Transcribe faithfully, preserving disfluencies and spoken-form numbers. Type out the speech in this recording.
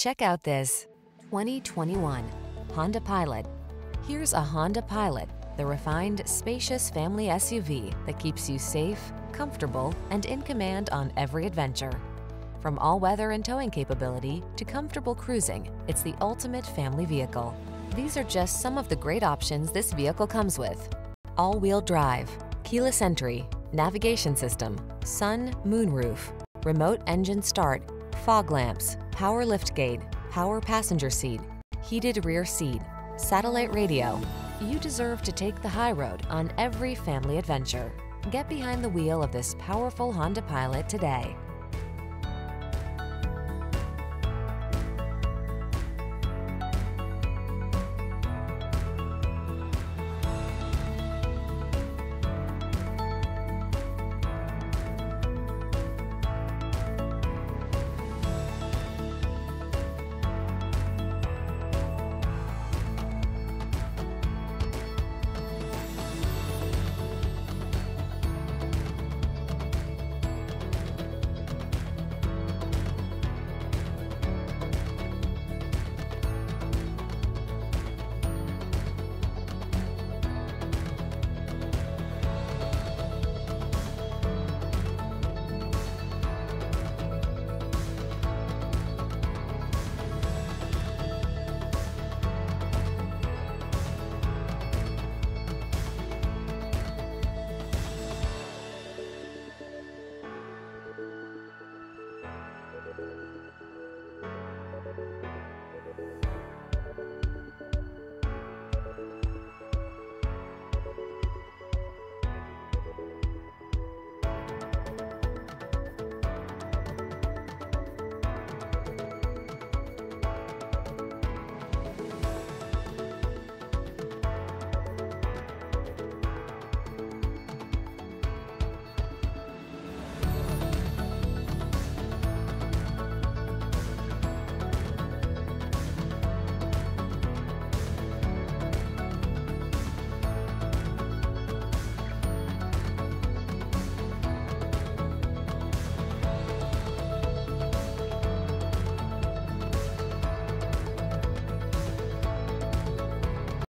Check out this twenty twenty-one Honda Pilot. Here's a Honda Pilot, the refined, spacious family S U V that keeps you safe, comfortable, and in command on every adventure. From all-weather and towing capability to comfortable cruising, it's the ultimate family vehicle. These are just some of the great options this vehicle comes with: all-wheel drive, keyless entry, navigation system, sun, moon roof, remote engine start, fog lamps, power liftgate, power passenger seat, heated rear seat, satellite radio. You deserve to take the high road on every family adventure. Get behind the wheel of this powerful Honda Pilot today.